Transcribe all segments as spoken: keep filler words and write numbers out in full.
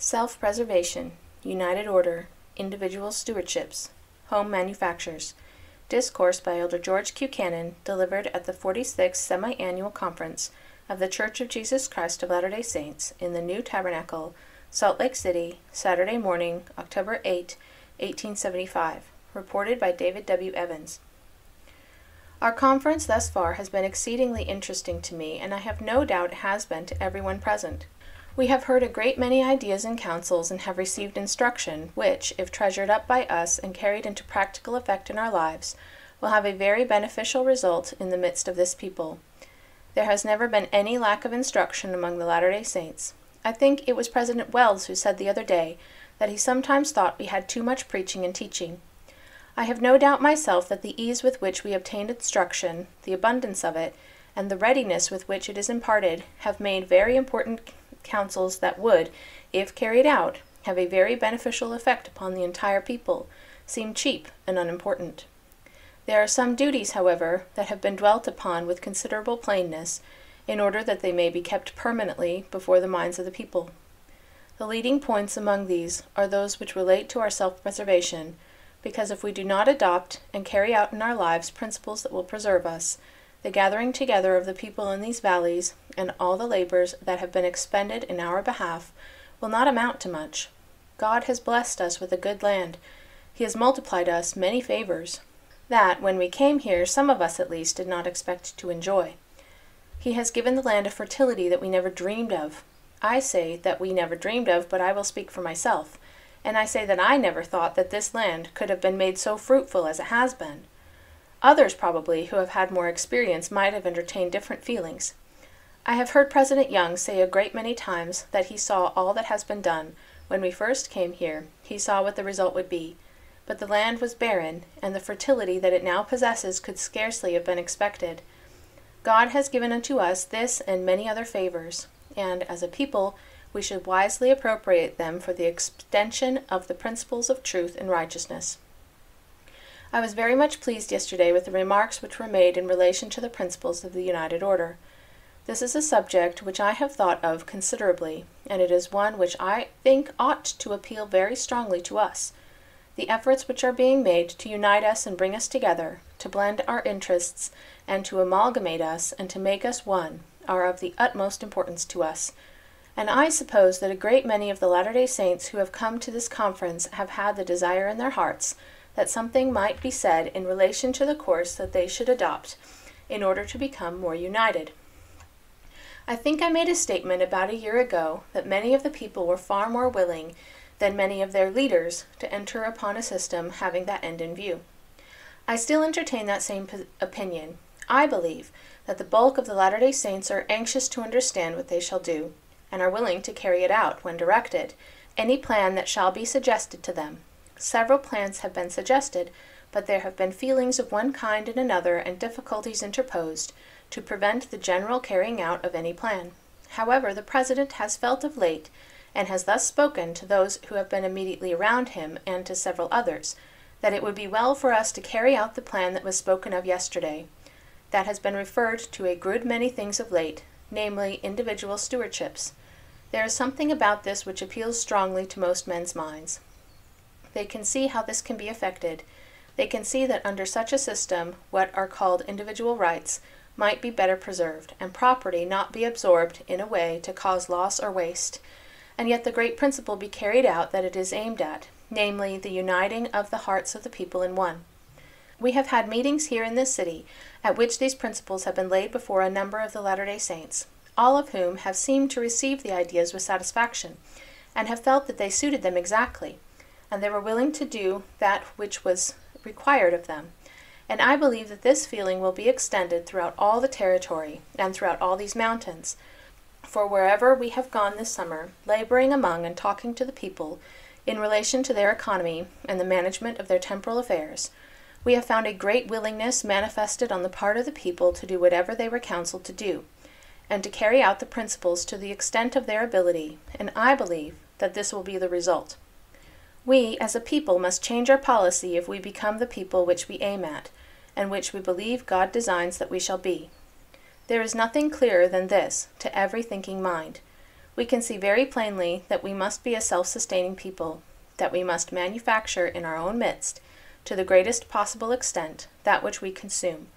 self-preservation, United Order, individual stewardships, home manufactures. Discourse by Elder George Q. Cannon, delivered at the forty-sixth Semi-Annual Conference of the Church of Jesus Christ of Latter-day Saints in the New Tabernacle, Salt Lake City, Saturday morning, October eighth, eighteen seventy-five. Reported by David W Evans. Our conference thus far has been exceedingly interesting to me, and I have no doubt it has been to everyone present. We have heard a great many ideas and counsels and have received instruction which, if treasured up by us and carried into practical effect in our lives, will have a very beneficial result in the midst of this people. There has never been any lack of instruction among the Latter-day Saints. I think it was President Wells who said the other day that he sometimes thought we had too much preaching and teaching. I have no doubt myself that the ease with which we obtained instruction, the abundance of it, and the readiness with which it is imparted have made very important counsels that would, if carried out, have a very beneficial effect upon the entire people, seem cheap and unimportant. There are some duties, however, that have been dwelt upon with considerable plainness, in order that they may be kept permanently before the minds of the people. The leading points among these are those which relate to our self-preservation, because if we do not adopt and carry out in our lives principles that will preserve us, the gathering together of the people in these valleys, and all the labors that have been expended in our behalf, will not amount to much. God has blessed us with a good land. He has multiplied us many favors, that, when we came here, some of us at least did not expect to enjoy. He has given the land a fertility that we never dreamed of. I say that we never dreamed of, but I will speak for myself, and I say that I never thought that this land could have been made so fruitful as it has been. Others, probably, who have had more experience might have entertained different feelings. I have heard President Young say a great many times that he saw all that has been done. When we first came here, he saw what the result would be. But the land was barren, and the fertility that it now possesses could scarcely have been expected. God has given unto us this and many other favors, and, as a people, we should wisely appropriate them for the extension of the principles of truth and righteousness. I was very much pleased yesterday with the remarks which were made in relation to the principles of the United Order. This is a subject which I have thought of considerably, and it is one which I think ought to appeal very strongly to us. The efforts which are being made to unite us and bring us together, to blend our interests, and to amalgamate us, and to make us one, are of the utmost importance to us. And I suppose that a great many of the Latter-day Saints who have come to this conference have had the desire in their hearts that something might be said in relation to the course that they should adopt in order to become more united. I think I made a statement about a year ago that many of the people were far more willing than many of their leaders to enter upon a system having that end in view. I still entertain that same opinion. I believe that the bulk of the Latter-day Saints are anxious to understand what they shall do, and are willing to carry it out, when directed, any plan that shall be suggested to them. Several plans have been suggested, but there have been feelings of one kind and another and difficulties interposed to prevent the general carrying out of any plan. However, the President has felt of late, and has thus spoken to those who have been immediately around him and to several others, that it would be well for us to carry out the plan that was spoken of yesterday. That has been referred to a good many things of late, namely individual stewardships. There is something about this which appeals strongly to most men's minds. They can see how this can be effected. They can see that under such a system, what are called individual rights might be better preserved, and property not be absorbed in a way to cause loss or waste, and yet the great principle be carried out that it is aimed at, namely the uniting of the hearts of the people in one. We have had meetings here in this city at which these principles have been laid before a number of the Latter-day Saints, all of whom have seemed to receive the ideas with satisfaction, and have felt that they suited them exactly, and they were willing to do that which was required of them. And I believe that this feeling will be extended throughout all the territory, and throughout all these mountains. For wherever we have gone this summer, laboring among and talking to the people in relation to their economy and the management of their temporal affairs, we have found a great willingness manifested on the part of the people to do whatever they were counseled to do, and to carry out the principles to the extent of their ability, and I believe that this will be the result. We, as a people, must change our policy if we become the people which we aim at, and which we believe God designs that we shall be. There is nothing clearer than this to every thinking mind. we can see very plainly that we must be a self-sustaining people, that we must manufacture in our own midst, to the greatest possible extent, that which we consume.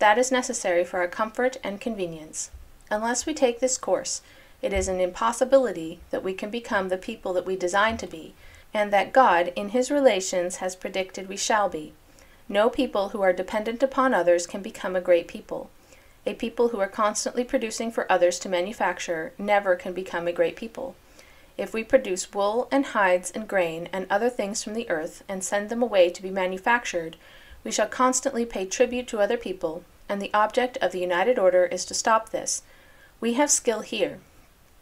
That is necessary for our comfort and convenience. Unless we take this course, it is an impossibility that we can become the people that we design to be, and that God, in His relations, has predicted we shall be. No people who are dependent upon others can become a great people. A people who are constantly producing for others to manufacture never can become a great people. If we produce wool and hides and grain and other things from the earth and send them away to be manufactured, we shall constantly pay tribute to other people, and the object of the United Order is to stop this. We have skill here,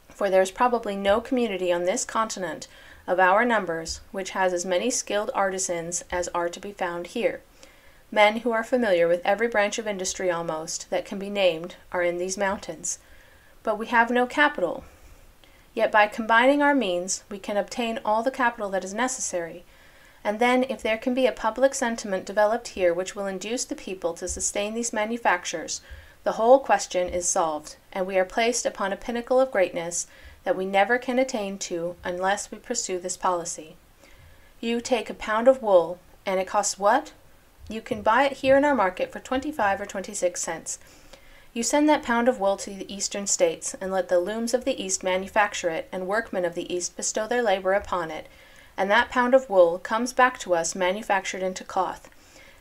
for there is probably no community on this continent of our numbers which has as many skilled artisans as are to be found here. Men who are familiar with every branch of industry almost that can be named are in these mountains. But we have no capital. Yet by combining our means, we can obtain all the capital that is necessary. And then, if there can be a public sentiment developed here which will induce the people to sustain these manufactures, the whole question is solved, and we are placed upon a pinnacle of greatness that we never can attain to unless we pursue this policy. You take a pound of wool, and it costs what? You can buy it here in our market for twenty-five or twenty-six cents. You send that pound of wool to the eastern states, and let the looms of the East manufacture it, and workmen of the East bestow their labor upon it, and that pound of wool comes back to us manufactured into cloth.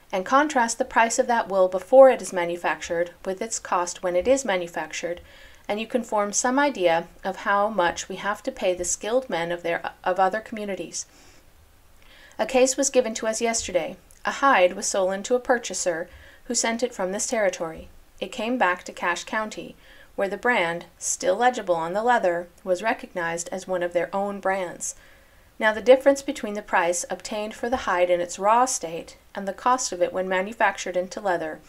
And contrast the price of that wool before it is manufactured with its cost when it is manufactured, and you can form some idea of how much we have to pay the skilled men of their of other communities. A case was given to us yesterday. A hide was stolen to a purchaser who sent it from this territory. It came back to Cache County, where the brand, still legible on the leather, was recognized as one of their own brands. Now the difference between the price obtained for the hide in its raw state and the cost of it when manufactured into leather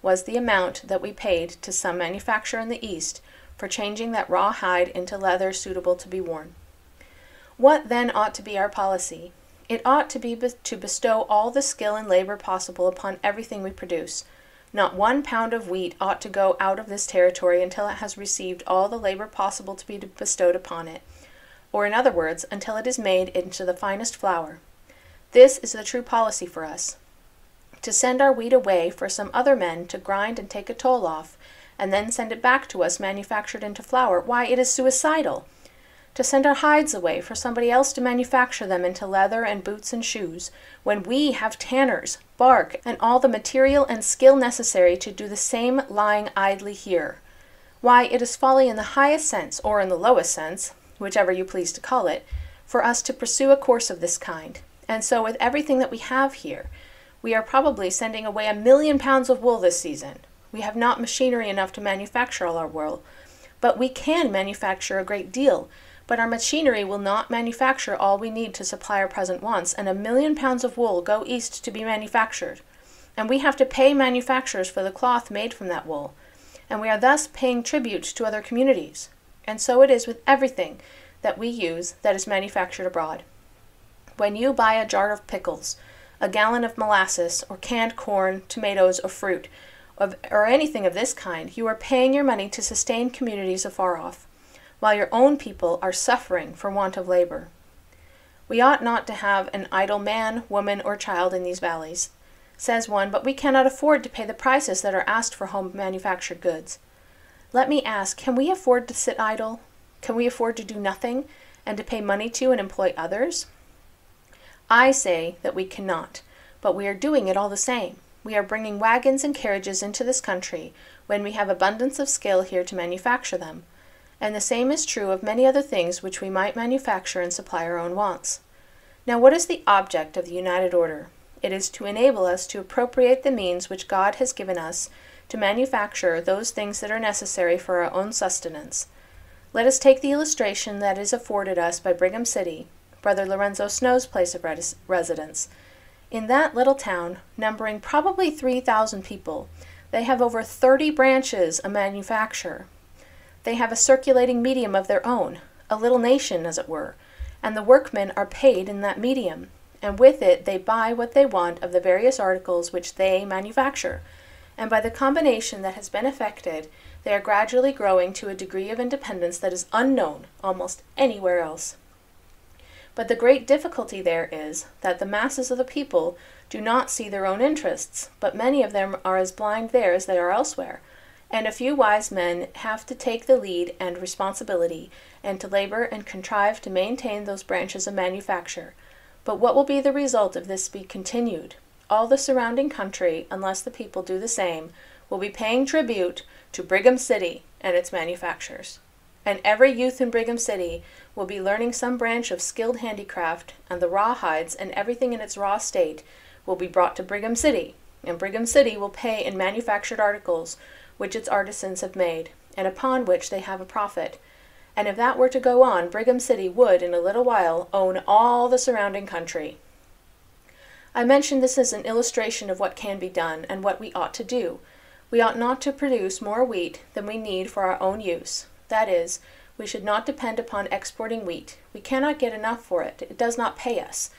was the amount that we paid to some manufacturer in the East for changing that raw hide into leather suitable to be worn. What then ought to be our policy? It ought to be to bestow all the skill and labor possible upon everything we produce. Not one pound of wheat ought to go out of this territory until it has received all the labor possible to be bestowed upon it, or in other words, until it is made into the finest flour. This is the true policy for us. To send our wheat away for some other men to grind and take a toll off, and then send it back to us manufactured into flour, why, it is suicidal. To send our hides away for somebody else to manufacture them into leather and boots and shoes, when we have tanners, bark, and all the material and skill necessary to do the same lying idly here. Why, it is folly in the highest sense, or in the lowest sense, whichever you please to call it, for us to pursue a course of this kind. And so with everything that we have here, we are probably sending away a million pounds of wool this season. We have not machinery enough to manufacture all our wool, but we can manufacture a great deal. But our machinery will not manufacture all we need to supply our present wants, and a million pounds of wool go east to be manufactured. And we have to pay manufacturers for the cloth made from that wool. And we are thus paying tribute to other communities. And so it is with everything that we use that is manufactured abroad. When you buy a jar of pickles, a gallon of molasses, or canned corn, tomatoes, or fruit, or anything of this kind, you are paying your money to sustain communities afar off, while your own people are suffering for want of labor. We ought not to have an idle man, woman, or child in these valleys, says one, but we cannot afford to pay the prices that are asked for home manufactured goods. Let me ask, can we afford to sit idle? Can we afford to do nothing, and to pay money to and employ others? I say that we cannot, but we are doing it all the same. We are bringing wagons and carriages into this country when we have abundance of skill here to manufacture them. And the same is true of many other things which we might manufacture and supply our own wants. Now what is the object of the United Order? It is to enable us to appropriate the means which God has given us to manufacture those things that are necessary for our own sustenance. Let us take the illustration that is afforded us by Brigham City, Brother Lorenzo Snow's place of residence. In that little town, numbering probably three thousand people, they have over thirty branches of manufacture. They have a circulating medium of their own, a little nation, as it were, and the workmen are paid in that medium, and with it they buy what they want of the various articles which they manufacture, and by the combination that has been effected, They are gradually growing to a degree of independence that is unknown almost anywhere else. But the great difficulty there is that the masses of the people do not see their own interests, but many of them are as blind there as they are elsewhere, and a few wise men have to take the lead and responsibility, and to labor and contrive to maintain those branches of manufacture. But what will be the result if this be continued? All the surrounding country, unless the people do the same, will be paying tribute to Brigham City and its manufactures. And every youth in Brigham City will be learning some branch of skilled handicraft, and the rawhides and everything in its raw state will be brought to Brigham City, and Brigham City will pay in manufactured articles which its artisans have made, and upon which they have a profit. And if that were to go on, Brigham City would, in a little while, own all the surrounding country. I mention this as an illustration of what can be done, and what we ought to do. We ought not to produce more wheat than we need for our own use. That is, we should not depend upon exporting wheat. We cannot get enough for it. It does not pay us.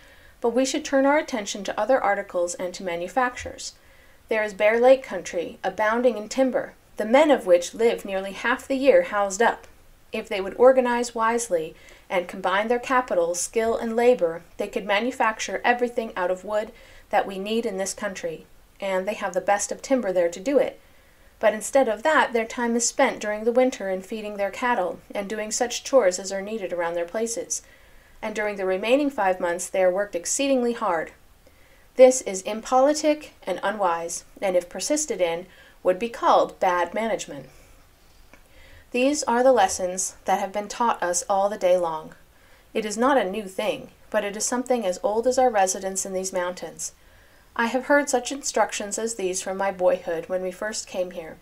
But we should turn our attention to other articles and to manufactures. There is Bear Lake country, abounding in timber, the men of which live nearly half the year housed up. If they would organize wisely and combine their capital, skill, and labor, they could manufacture everything out of wood that we need in this country, and they have the best of timber there to do it. But instead of that, their time is spent during the winter in feeding their cattle and doing such chores as are needed around their places, and during the remaining five months they are worked exceedingly hard. This is impolitic and unwise, and if persisted in, would be called bad management. These are the lessons that have been taught us all the day long. It is not a new thing, but it is something as old as our residence in these mountains. I have heard such instructions as these from my boyhood when we first came here,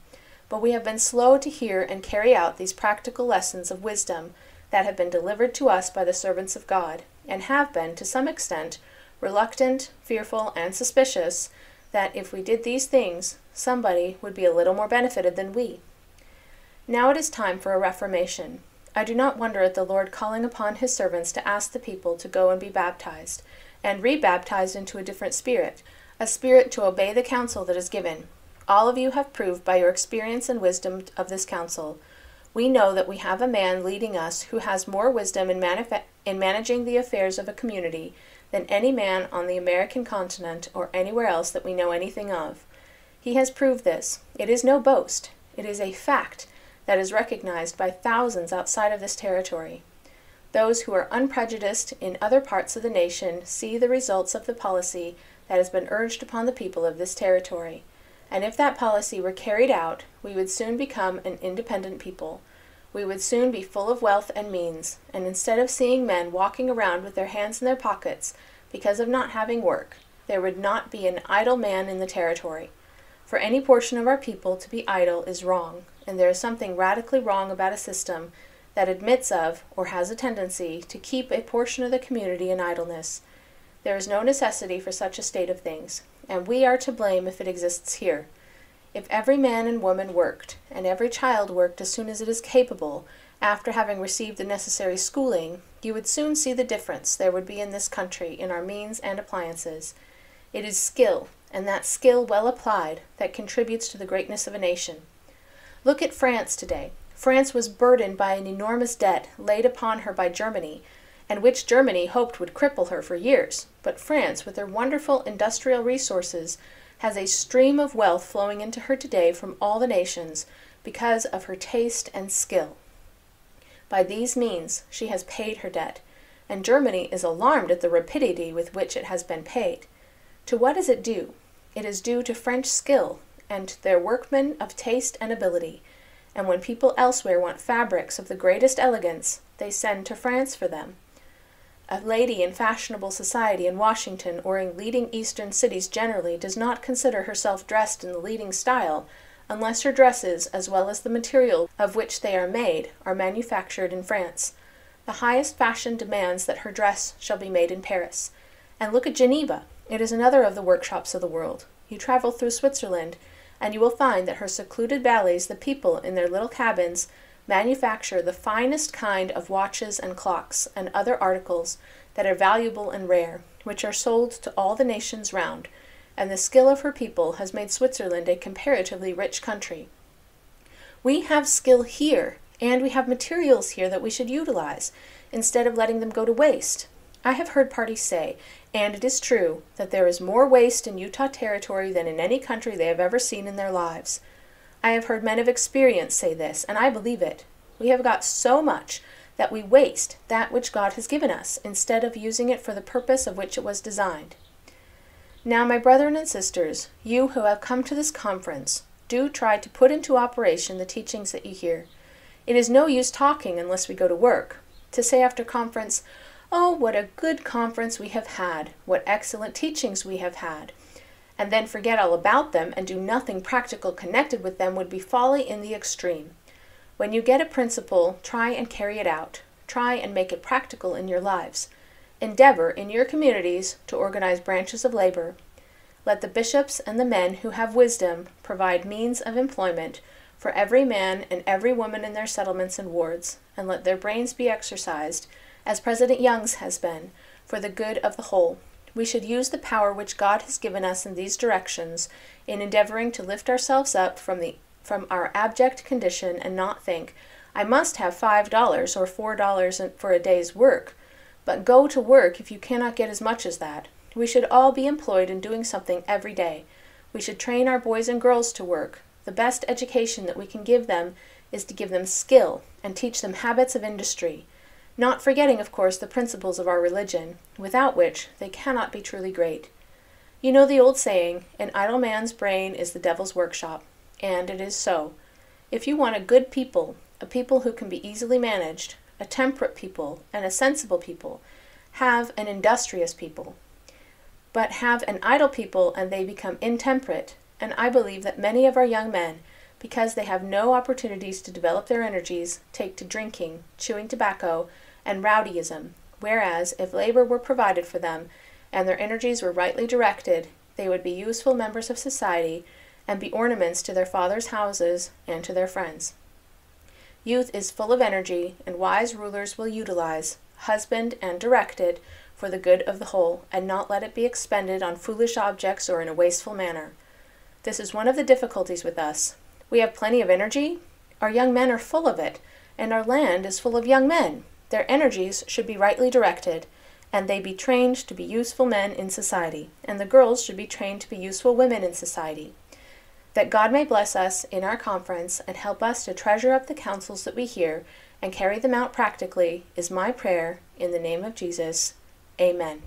but we have been slow to hear and carry out these practical lessons of wisdom that have been delivered to us by the servants of God, and have been, to some extent, reluctant, fearful, and suspicious that if we did these things, somebody would be a little more benefited than we. Now it is time for a reformation. I do not wonder at the Lord calling upon his servants to ask the people to go and be baptized, and re-baptized into a different spirit, a spirit to obey the counsel that is given. All of you have proved by your experience and wisdom of this counsel. We know that we have a man leading us who has more wisdom in, in managing the affairs of a community than any man on the American continent or anywhere else that we know anything of. He has proved this. It is no boast. It is a fact that is recognized by thousands outside of this territory. Those who are unprejudiced in other parts of the nation see the results of the policy that has been urged upon the people of this territory. And if that policy were carried out, we would soon become an independent people. We would soon be full of wealth and means, and instead of seeing men walking around with their hands in their pockets because of not having work, there would not be an idle man in the territory. For any portion of our people to be idle is wrong, and there is something radically wrong about a system that admits of, or has a tendency, to keep a portion of the community in idleness. There is no necessity for such a state of things, and we are to blame if it exists here. If every man and woman worked, and every child worked as soon as it is capable, after having received the necessary schooling, you would soon see the difference there would be in this country in our means and appliances. It is skill, and that skill well applied, that contributes to the greatness of a nation. Look at France today. France was burdened by an enormous debt laid upon her by Germany, and which Germany hoped would cripple her for years, but France, with her wonderful industrial resources, has a stream of wealth flowing into her today from all the nations because of her taste and skill. By these means she has paid her debt, and Germany is alarmed at the rapidity with which it has been paid. To what is it due? It is due to French skill, and to their workmen of taste and ability, and when people elsewhere want fabrics of the greatest elegance, they send to France for them. A lady in fashionable society in Washington or in leading Eastern cities generally does not consider herself dressed in the leading style unless her dresses, as well as the material of which they are made, are manufactured in France. The highest fashion demands that her dress shall be made in Paris. And look at Geneva. It is another of the workshops of the world. You travel through Switzerland, and you will find that her secluded valleys, the people in their little cabins, manufacture the finest kind of watches and clocks and other articles that are valuable and rare, which are sold to all the nations round, and the skill of her people has made Switzerland a comparatively rich country. We have skill here, and we have materials here that we should utilize, instead of letting them go to waste. I have heard parties say, and it is true, that there is more waste in Utah Territory than in any country they have ever seen in their lives. I have heard men of experience say this, and I believe it. We have got so much that we waste that which God has given us, instead of using it for the purpose of which it was designed. Now, my brethren and sisters, you who have come to this conference, do try to put into operation the teachings that you hear. It is no use talking unless we go to work. To say after conference, "Oh, what a good conference we have had, what excellent teachings we have had," and then forget all about them and do nothing practical connected with them would be folly in the extreme. When you get a principle, try and carry it out. Try and make it practical in your lives. Endeavor in your communities to organize branches of labor. Let the bishops and the men who have wisdom provide means of employment for every man and every woman in their settlements and wards, and let their brains be exercised, as President Young's has been, for the good of the whole. We should use the power which God has given us in these directions in endeavoring to lift ourselves up from the from our abject condition, and not think, "I must have five dollars or four dollars for a day's work," but go to work if you cannot get as much as that. We should all be employed in doing something every day. We should train our boys and girls to work. The best education that we can give them is to give them skill and teach them habits of industry, not forgetting, of course, the principles of our religion, without which they cannot be truly great. You know the old saying, "An idle man's brain is the devil's workshop." And it is so. If you want a good people, a people who can be easily managed, a temperate people, and a sensible people, have an industrious people. But have an idle people, and they become intemperate, and I believe that many of our young men, because they have no opportunities to develop their energies, take to drinking, chewing tobacco, and rowdyism, whereas if labor were provided for them, and their energies were rightly directed, they would be useful members of society, and be ornaments to their fathers' houses and to their friends. Youth is full of energy, and wise rulers will utilize, husband and direct it, for the good of the whole, and not let it be expended on foolish objects or in a wasteful manner. This is one of the difficulties with us. We have plenty of energy, our young men are full of it, and our land is full of young men. Their energies should be rightly directed, and they be trained to be useful men in society, and the girls should be trained to be useful women in society. That God may bless us in our conference and help us to treasure up the counsels that we hear and carry them out practically is my prayer in the name of Jesus. Amen.